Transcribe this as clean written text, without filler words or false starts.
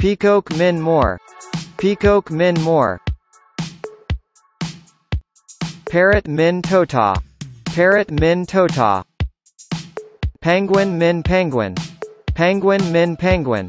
Peacock Min More, Peacock Min More. Parrot Min Tota, Parrot Min Tota. Penguin Min Penguin, Penguin Min Penguin.